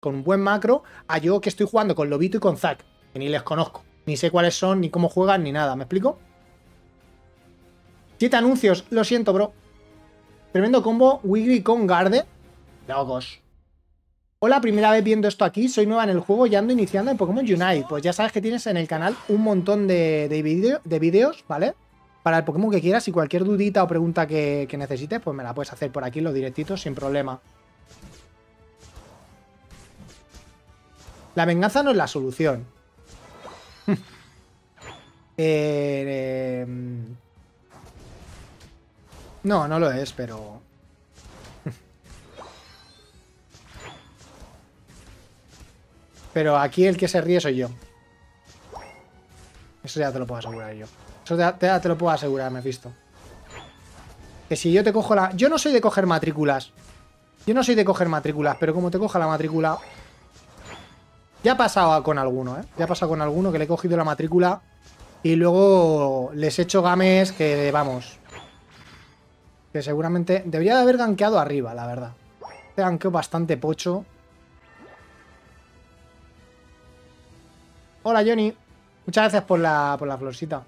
con un buen macro a yo que estoy jugando con Lobito y con Zac, que ni les conozco, ni sé cuáles son, ni cómo juegan, ni nada. ¿Me explico? 7 anuncios. Lo siento, bro. Tremendo combo Wiggly con Garde. Locos. Hola, primera vez viendo esto aquí. Soy nueva en el juego y ando iniciando en Pokémon Unite. Pues ya sabes que tienes en el canal un montón de vídeos, ¿vale? Para el Pokémon que quieras, y cualquier dudita o pregunta que necesites, pues me la puedes hacer por aquí, los directitos, sin problema. La venganza no es la solución. No, no lo es, pero... pero aquí el que se ríe soy yo. Eso ya te lo puedo asegurar yo. Eso te lo puedo asegurar, Mephisto. Que si yo te cojo la... Yo no soy de coger matrículas. Yo no soy de coger matrículas, pero como te coja la matrícula... Ya ha pasado con alguno, ¿eh? Ya ha pasado con alguno que le he cogido la matrícula y luego les he hecho games que, vamos... Que seguramente... Debería de haber gankeado arriba, la verdad. He gankeado bastante pocho. Hola, Johnny. Muchas gracias por la florcita.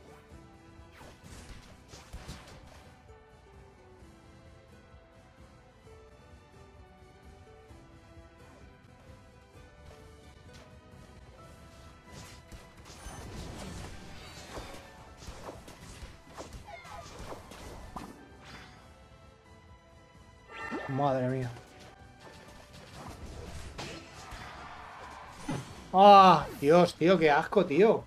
Madre mía. ¡Ah! Oh, Dios, tío, qué asco, tío.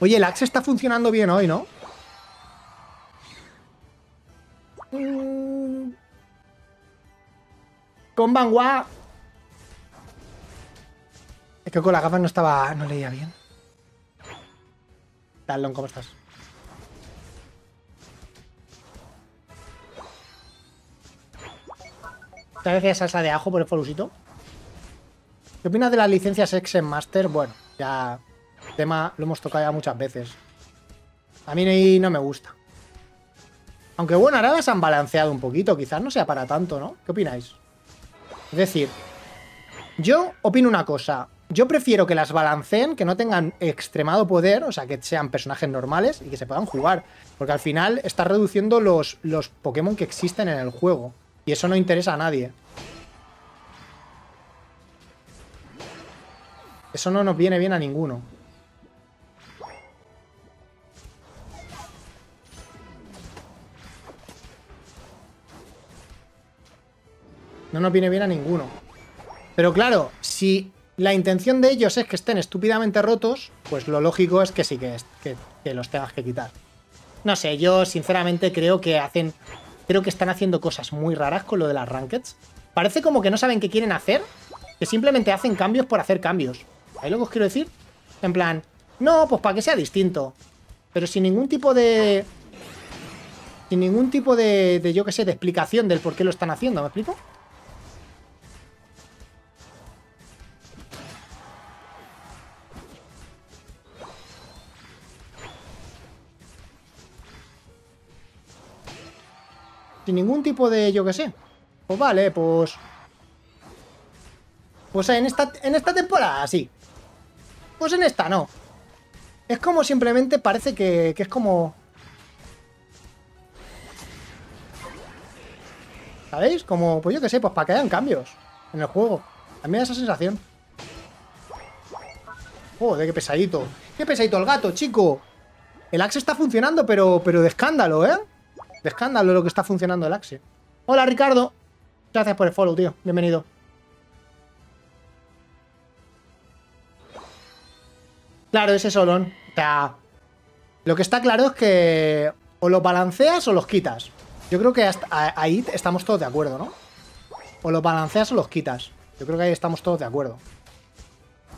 Oye, el axe está funcionando bien hoy, ¿no? ¡Konbanwa! Es que con las gafas no estaba... No leía bien. Talón, ¿cómo estás? Muchas gracias, salsa de ajo, por el folusito. ¿Qué opinas de las licencias Exen Master? Bueno, ya... El tema lo hemos tocado ya muchas veces. A mí no me gusta. Aunque bueno, ahora las han balanceado un poquito. Quizás no sea para tanto, ¿no? ¿Qué opináis? Es decir, yo opino una cosa. Yo prefiero que las balanceen, que no tengan extremado poder. O sea, que sean personajes normales y que se puedan jugar. Porque al final está reduciendo los Pokémon que existen en el juego. Y eso no interesa a nadie. Eso no nos viene bien a ninguno. No nos viene bien a ninguno. Pero claro, si la intención de ellos es que estén estúpidamente rotos, pues lo lógico es que sí que los tengas que quitar. No sé, yo sinceramente creo que hacen... Creo que están haciendo cosas muy raras con lo de las Rankeds. Parece como que no saben qué quieren hacer, que simplemente hacen cambios por hacer cambios. ¿Ahí lo que os quiero decir? En plan, no, pues para que sea distinto. Pero sin ningún tipo de... Sin ningún tipo de yo qué sé, de explicación del por qué lo están haciendo, ¿me explico? Sin ningún tipo de, yo qué sé. Pues vale, pues... Pues en esta temporada, sí. Pues en esta, no. Es como simplemente parece que es como... ¿Sabéis? Como, pues yo qué sé, pues para que hayan cambios en el juego. A mí me da esa sensación. Joder, qué pesadito. Qué pesadito el gato, chico. El axe está funcionando, pero de escándalo, ¿eh? De escándalo lo que está funcionando el axe. Hola, Ricardo. Gracias por el follow, tío. Bienvenido. Claro, ese solón. O sea, lo que está claro es que o los balanceas o los quitas. Yo creo que hasta ahí estamos todos de acuerdo, ¿no? O los balanceas o los quitas. Yo creo que ahí estamos todos de acuerdo.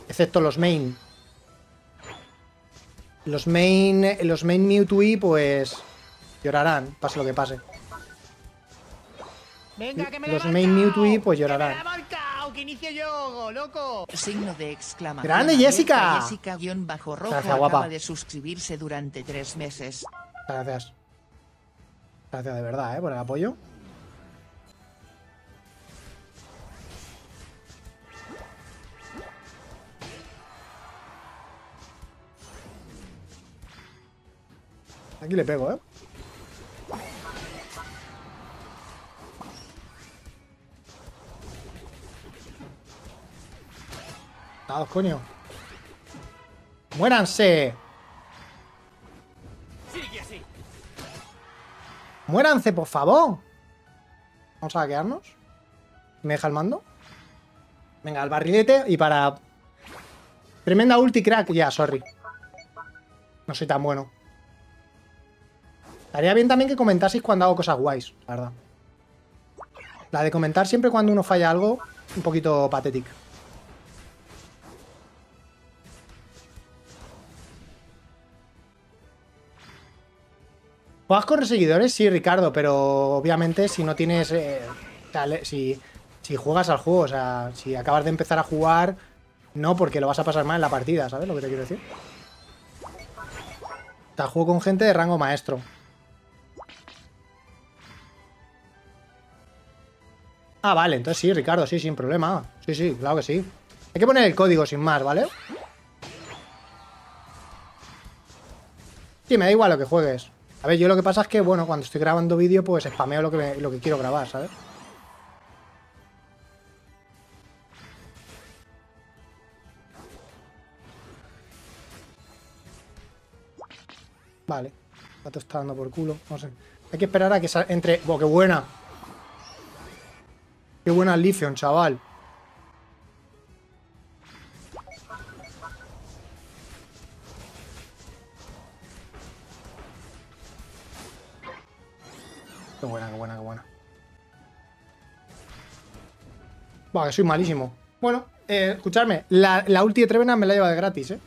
Excepto los main. Los main Mewtwo, pues... Llorarán, pase lo que pase. Venga, que me los main Mewtwo, pues llorarán. Que me la marcao, que inicio yo, loco. Signo de exclamación. ¡Grande, Jessica! Jessica_rojo acaba guapa. De suscribirse durante 3 meses. Gracias. Gracias de verdad, por el apoyo. Aquí le pego, ¿eh? ¡Ah, coño! ¡Muéranse! ¡Muéranse, por favor! Vamos a quedarnos. ¿Me deja el mando? Venga, al barrilete y para... Tremenda ulti crack. Ya, sorry. No soy tan bueno. Estaría bien también que comentaseis cuando hago cosas guays, la verdad. La de comentar siempre cuando uno falla algo, un poquito patética. ¿Juegas con seguidores? Sí, Ricardo, pero obviamente si no tienes... si juegas al juego, o sea, si acabas de empezar a jugar, no, porque lo vas a pasar mal en la partida, ¿sabes lo que te quiero decir? O sea, juego con gente de rango maestro. Ah, vale, entonces sí, Ricardo, sí, sin problema. Sí, claro que sí. Hay que poner el código sin más, ¿vale? Sí, me da igual lo que juegues. A ver, yo lo que pasa es que, bueno, cuando estoy grabando vídeo, pues spameo lo que quiero grabar, ¿sabes? Vale. La te está dando por culo. No sé. Hay que esperar a que entre... ¡Oh, qué buena! ¡Qué buena Leafeon, chaval! Qué buena, qué buena, qué buena. Buah, que soy malísimo. Bueno, escuchadme. La ulti de Trevenant me la ha llevado de gratis, ¿eh?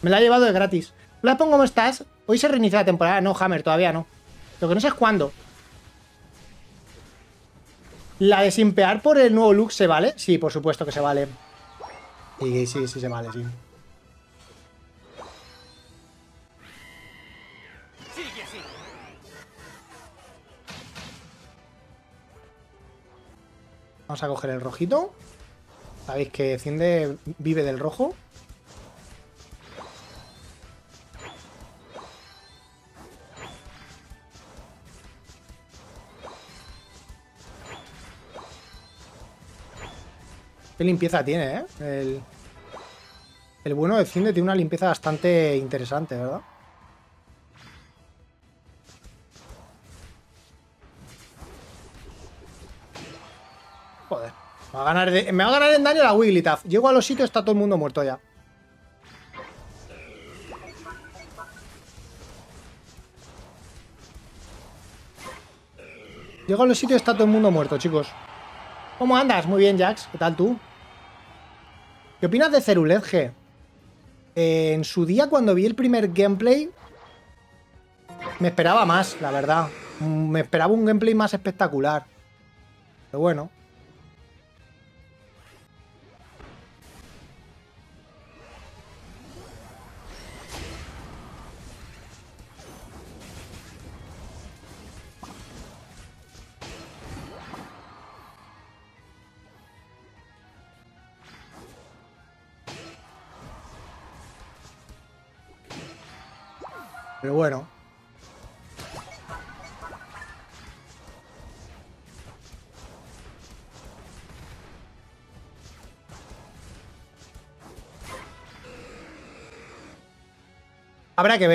Me la ha llevado de gratis. Hola, pongo, ¿cómo estás? Hoy se reinicia la temporada. No, Hammer, todavía no. Lo que no sé es cuándo. ¿La de simpear por el nuevo look se vale? Sí, por supuesto que se vale. Sí, se vale, sí. Vamos a coger el rojito. Sabéis que Cinde vive del rojo. Qué limpieza tiene, ¿eh? El bueno de Cinde tiene una limpieza bastante interesante, ¿verdad? Joder. Me va a ganar en daño la Wigglytuff. Llego a los sitios, está todo el mundo muerto ya. Llego a los sitios, está todo el mundo muerto, chicos. ¿Cómo andas? Muy bien, Jax. ¿Qué tal tú? ¿Qué opinas de Ceruledge? En su día, cuando vi el primer gameplay, me esperaba más, la verdad. Me esperaba un gameplay más espectacular. Pero bueno. Pero bueno. Habrá que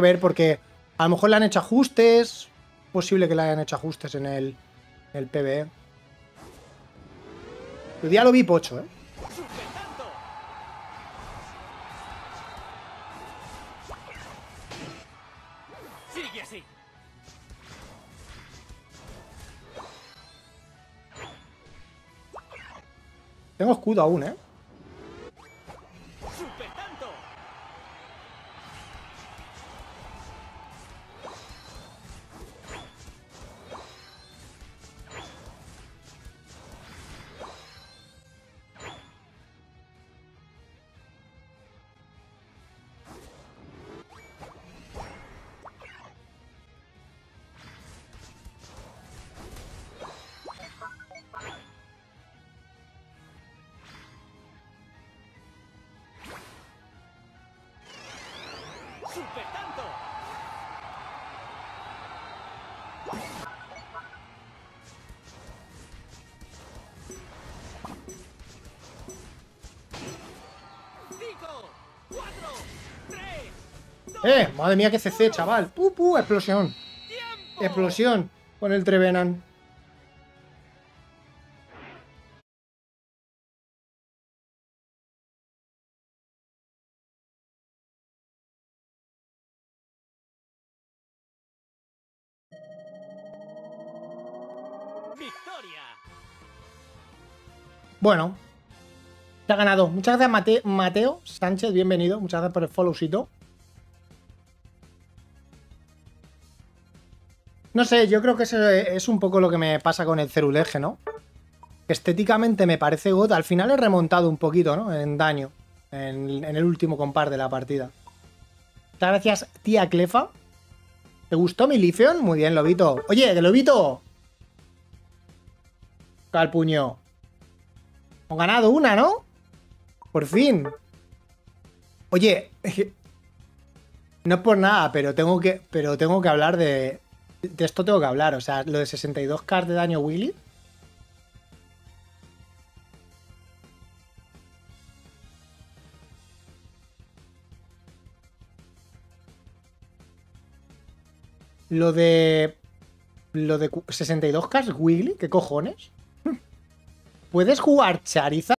ver porque a lo mejor le han hecho ajustes. Es posible que le hayan hecho ajustes en el PvE. El día lo vi pocho, ¿eh? Tengo escudo aún, ¿eh? Madre mía, que CC, chaval. ¡Pupu! Explosión. Explosión con el Trevenant. Bueno, te ha ganado. Muchas gracias, Mateo Sánchez. Bienvenido. Muchas gracias por el followcito. No sé, yo creo que eso es un poco lo que me pasa con el Ceruledge, ¿no? Estéticamente me parece god. Al final he remontado un poquito, ¿no? En daño. En el último compar de la partida. Muchas gracias, tía Clefa. ¿Te gustó mi Leafeon? Muy bien, Lobito. Oye, Lobito. Al puño. Hemos ganado una, ¿no? Por fin. Oye, no es por nada, pero tengo que hablar de esto, tengo que hablar. O sea, lo de 62k de daño Willy. Lo de 62k Willy, ¿qué cojones? ¿Puedes jugar Charizard?